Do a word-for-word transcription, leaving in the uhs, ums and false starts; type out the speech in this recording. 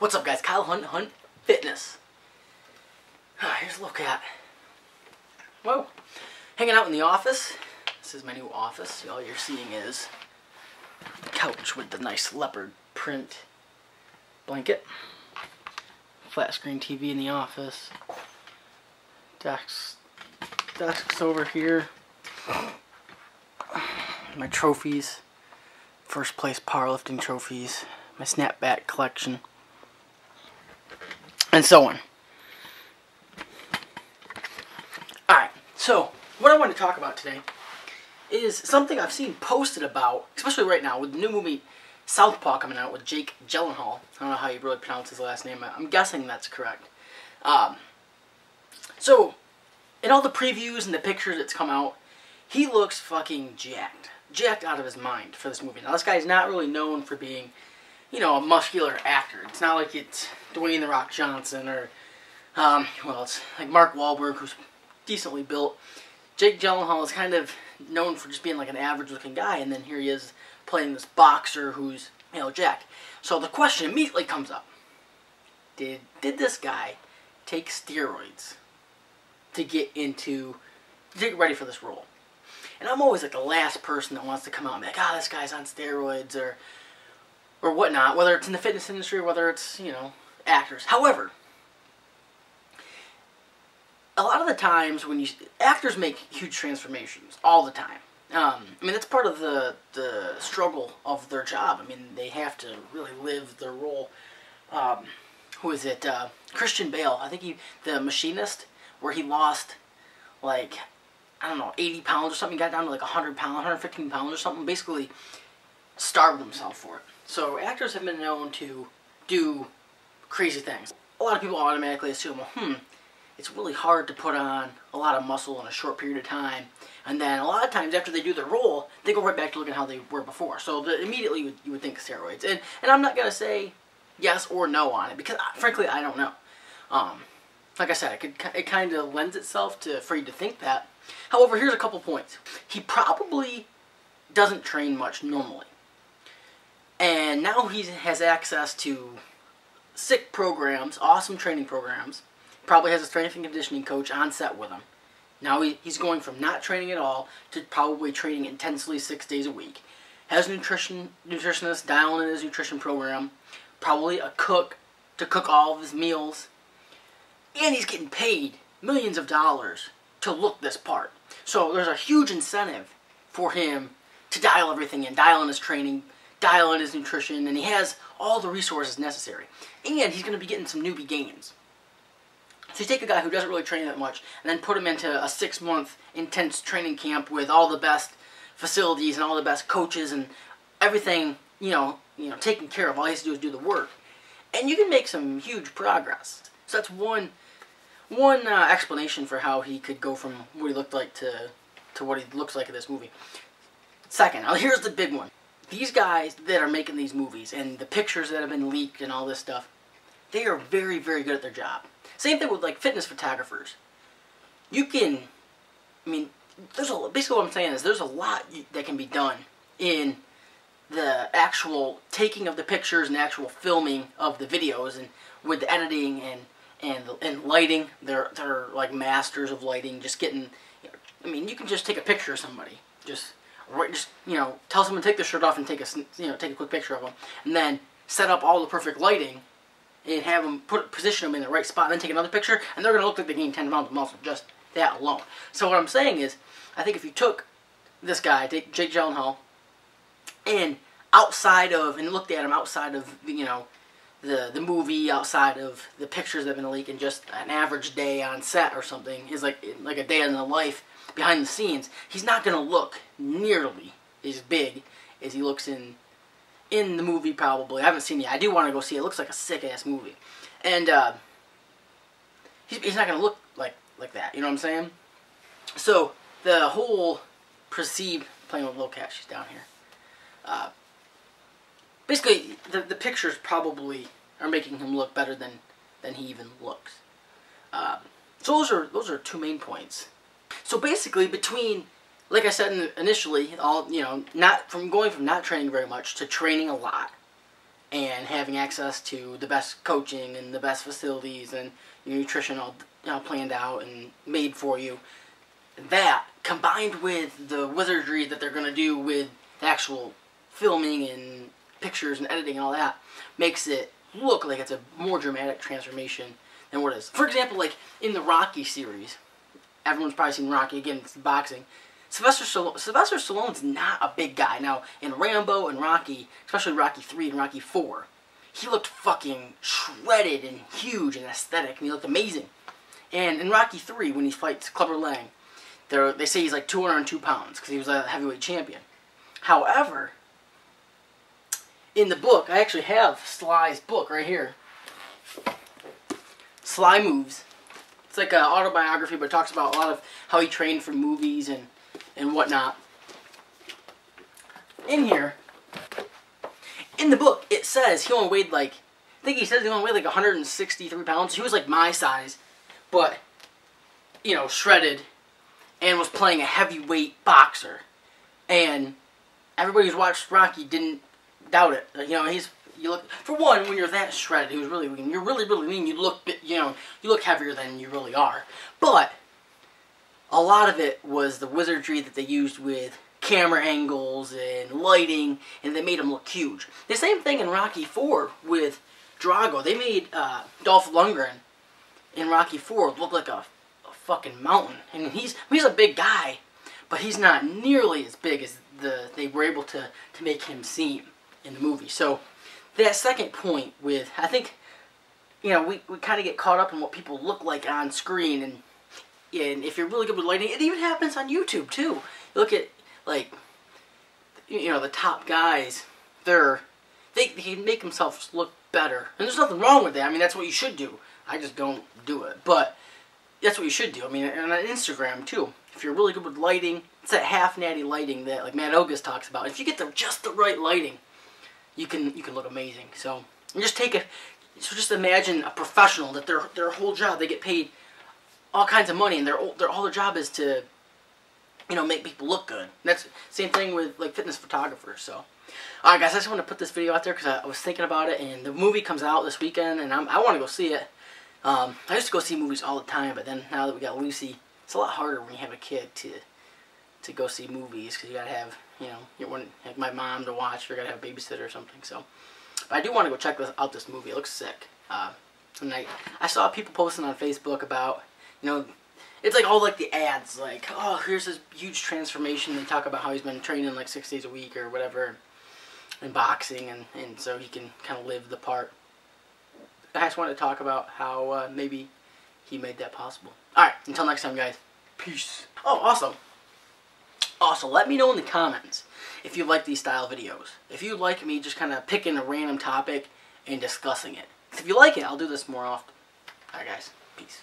What's up, guys? Kyle Hunt, Hunt Fitness. Ah, here's a look at. Whoa. Hanging out in the office. This is my new office. All you're seeing is the couch with the nice leopard print blanket. Flat screen T V in the office. Desks, desks over here. My trophies. First place powerlifting trophies. My snapback collection. And so on. Alright, so what I want to talk about today is something I've seen posted about, especially right now with the new movie Southpaw coming out with Jake Gyllenhaal. I don't know how you really pronounce his last name. I'm guessing that's correct. Um, so, in all the previews and the pictures that's come out, he looks fucking jacked. Jacked out of his mind for this movie. Now, this guy's not really known for being, you know, a muscular actor. It's not like it's Dwayne The Rock Johnson or, um, well, it's like Mark Wahlberg, who's decently built. Jake Gyllenhaal is kind of known for just being like an average-looking guy, and then here he is playing this boxer who's, you know, jacked. So the question immediately comes up. Did, did this guy take steroids to get into, to get ready for this role? And I'm always like the last person that wants to come out and be like, ah, oh, this guy's on steroids or or whatnot, whether it's in the fitness industry or whether it's, you know, actors. However, a lot of the times when you, actors make huge transformations all the time. Um, I mean, that's part of the, the struggle of their job. I mean, they have to really live their role. Um, who is it? Uh, Christian Bale. I think he, the machinist, where he lost, like, I don't know, eighty pounds or something. He got down to like one hundred pounds, one hundred fifteen pounds or something. Basically starved himself for it. So actors have been known to do crazy things. A lot of people automatically assume, well, hmm, it's really hard to put on a lot of muscle in a short period of time. And then a lot of times after they do their role, they go right back to looking how they were before. So the, immediately you would, you would think steroids. And, and I'm not going to say yes or no on it because, I, frankly, I don't know. Um, like I said, it, could, it kind of lends itself to for you to think that. However, here's a couple points. He probably doesn't train much normally. And now he has access to sick programs, awesome training programs. Probably has a strength and conditioning coach on set with him. Now he, he's going from not training at all to probably training intensely six days a week. Has a nutrition, nutritionist dialing in his nutrition program. Probably a cook to cook all of his meals. And he's getting paid millions of dollars to look this part. So there's a huge incentive for him to dial everything in. Dial in his training, dial in his nutrition, and he has all the resources necessary. And he's going to be getting some newbie gains. So you take a guy who doesn't really train that much and then put him into a six-month intense training camp with all the best facilities and all the best coaches and everything, you know, you know, taken care of. All he has to do is do the work. And you can make some huge progress. So that's one, one uh, explanation for how he could go from what he looked like to, to what he looks like in this movie. Second, now here's the big one. These guys that are making these movies and the pictures that have been leaked and all this stuff, they are very, very good at their job. Same thing with, like, fitness photographers. You can, I mean, there's a, basically what I'm saying is there's a lot that can be done in the actual taking of the pictures and actual filming of the videos and with the editing and, and, and lighting. They're, they're, like, masters of lighting, just getting, you know, I mean, you can just take a picture of somebody. Just, just you know, tell someone to take their shirt off and take a, you know, take a quick picture of them. And then set up all the perfect lighting and have them put, position them in the right spot, and then take another picture, and they're going to look like they gained ten pounds of muscle, just that alone. So what I'm saying is, I think if you took this guy, Jake Gyllenhaal, and outside of, and looked at him outside of, you know, the, the movie, outside of the pictures that have been leaking, just an average day on set or something, is like, like a day in the life behind the scenes, he's not going to look nearly as big as he looks in in the movie, probably. I haven't seen it yet. I do want to go see it. It looks like a sick-ass movie. And, uh, he's, he's not going to look like, like that. You know what I'm saying? So, the whole perceived, playing with little cat, she's down here. Uh, basically, the, the pictures probably are making him look better than, than he even looks. Uh, so those are, those are two main points. So basically, between, like I said initially, all you know, not from going from not training very much to training a lot, and having access to the best coaching and the best facilities and your nutrition all, you know, planned out and made for you. That, combined with the wizardry that they're going to do with the actual filming and pictures and editing and all that, makes it look like it's a more dramatic transformation than what it is. For example, like in the Rocky series, everyone's probably seen Rocky, again, it's boxing. Sylvester Stallone, Sylvester Stallone's not a big guy. Now, in Rambo and Rocky, especially Rocky three and Rocky four, he looked fucking shredded and huge and aesthetic, and he looked amazing. And in Rocky three, when he fights Clubber Lang, they say he's like two hundred two pounds, because he was a heavyweight champion. However, in the book, I actually have Sly's book right here. Sly Moves. It's like an autobiography, but it talks about a lot of how he trained for movies and and whatnot. In here, in the book, it says he only weighed like, I think he says he only weighed like one hundred sixty-three pounds. He was like my size, but, you know, shredded, and was playing a heavyweight boxer. And everybody who's watched Rocky didn't doubt it. Like, you know, he's, you look, for one, when you're that shredded, he was really lean. You're really, really lean. You look, you know, you look heavier than you really are. But a lot of it was the wizardry that they used with camera angles and lighting, and they made him look huge. The same thing in Rocky four with Drago. They made uh, Dolph Lundgren in Rocky four look like a, a fucking mountain. And he's he's a big guy, but he's not nearly as big as the they were able to to make him seem in the movie. So that second point with, I think, you know, we, we kind of get caught up in what people look like on screen. And And if you're really good with lighting, it even happens on YouTube, too. You look at, like, you know, the top guys, they're, they, they can make themselves look better. And there's nothing wrong with that. I mean, that's what you should do. I just don't do it. But that's what you should do. I mean, and on Instagram, too. If you're really good with lighting, it's that half-natty lighting that, like, Matt Ogus talks about. If you get the, just the right lighting, you can you can look amazing. So, and just take a, so just imagine a professional that their, their whole job, they get paid all kinds of money, and their their all their job is to, you know, make people look good. And that's same thing with like fitness photographers. So, all right, guys, I just want to put this video out there because I, I was thinking about it, and the movie comes out this weekend, and I'm, I want to go see it. Um, I used to go see movies all the time, but then now that we got Lucy, it's a lot harder when you have a kid to to go see movies because you gotta have, you know, you want like my mom to watch, or you gotta have a babysitter or something. So, but I do want to go check this, out this movie. It looks sick. Uh, and I I saw people posting on Facebook about, you know, it's like all like the ads, like, oh, here's this huge transformation. They talk about how he's been training like six days a week or whatever, and boxing, and, and so he can kind of live the part. I just wanted to talk about how uh, maybe he made that possible. All right, until next time, guys. Peace. Oh, also, also, let me know in the comments if you like these style videos. If you like me just kind of picking a random topic and discussing it. If you like it, I'll do this more often. All right, guys. Peace.